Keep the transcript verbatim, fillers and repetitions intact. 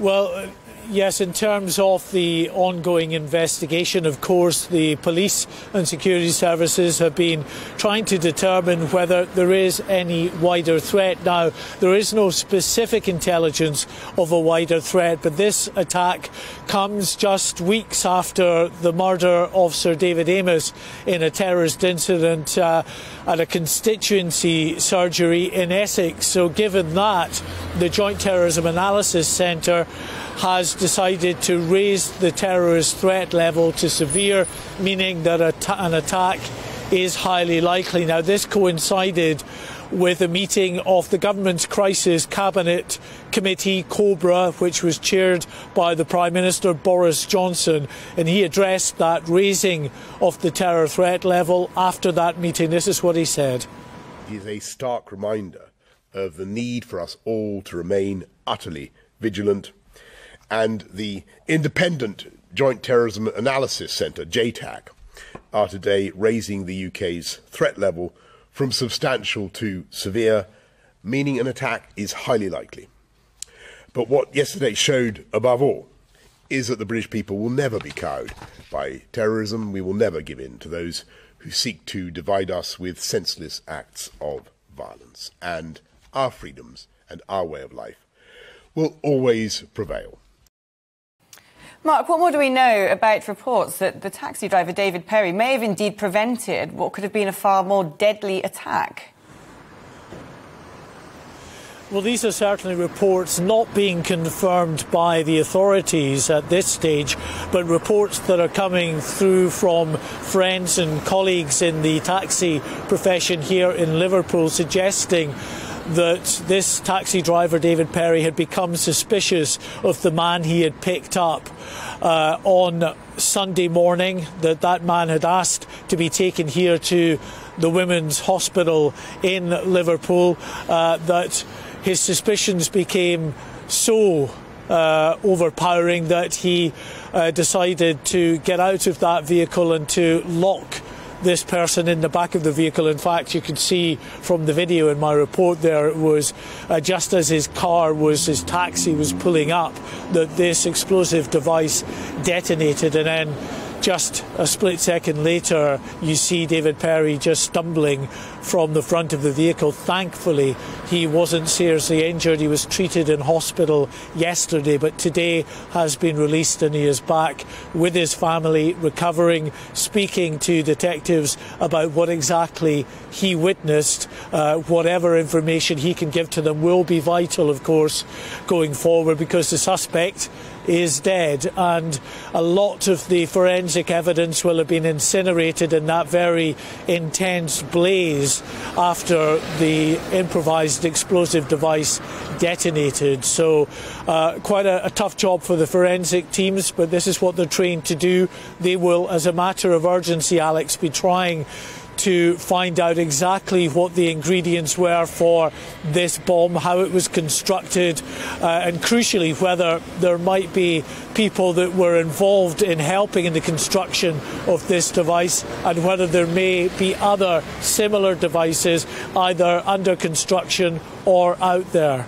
Well, yes, in terms of the ongoing investigation, of course, the police and security services have been trying to determine whether there is any wider threat. Now, there is no specific intelligence of a wider threat, but this attack comes just weeks after the murder of Sir David Amess in a terrorist incident uh, at a constituency surgery in Essex. So given that, the Joint Terrorism Analysis Centre has decided to raise the terrorist threat level to severe, meaning that an attack is highly likely. Now, this coincided with a meeting of the government's Crisis Cabinet Committee, COBRA, which was chaired by the Prime Minister Boris Johnson, and he addressed that raising of the terror threat level after that meeting. This is what he said. It is a stark reminder of the need for us all to remain utterly vigilant, and the independent Joint Terrorism Analysis Centre, J TAC, are today raising the U K's threat level from substantial to severe, meaning an attack is highly likely. But what yesterday showed, above all, is that the British people will never be cowed by terrorism. We will never give in to those who seek to divide us with senseless acts of violence. And our freedoms and our way of life will always prevail. Mark, what more do we know about reports that the taxi driver David Perry may have indeed prevented what could have been a far more deadly attack? Well, these are certainly reports not being confirmed by the authorities at this stage, but reports that are coming through from friends and colleagues in the taxi profession here in Liverpool suggesting that this taxi driver, David Perry, had become suspicious of the man he had picked up uh, on Sunday morning, that that man had asked to be taken here to the Women's Hospital in Liverpool, uh, that his suspicions became so uh, overpowering that he uh, decided to get out of that vehicle and to lock this person in the back of the vehicle. In fact, you could see from the video in my report there, it was uh, just as his car was, his taxi was pulling up, that this explosive device detonated, and then just a split second later you see David Perry just stumbling from the front of the vehicle. Thankfully, he wasn't seriously injured. He was treated in hospital yesterday, but today has been released and he is back with his family, recovering, speaking to detectives about what exactly he witnessed. Uh, whatever information he can give to them will be vital, of course, going forward, because the suspect is dead and a lot of the forensic evidence will have been incinerated in that very intense blaze after the improvised explosive device detonated. So uh, quite a, a tough job for the forensic teams, but this is what they're trained to do. They will, as a matter of urgency, Alex, be trying to find out exactly what the ingredients were for this bomb, how it was constructed, uh, and crucially whether there might be people that were involved in helping in the construction of this device, and whether there may be other similar devices either under construction or out there.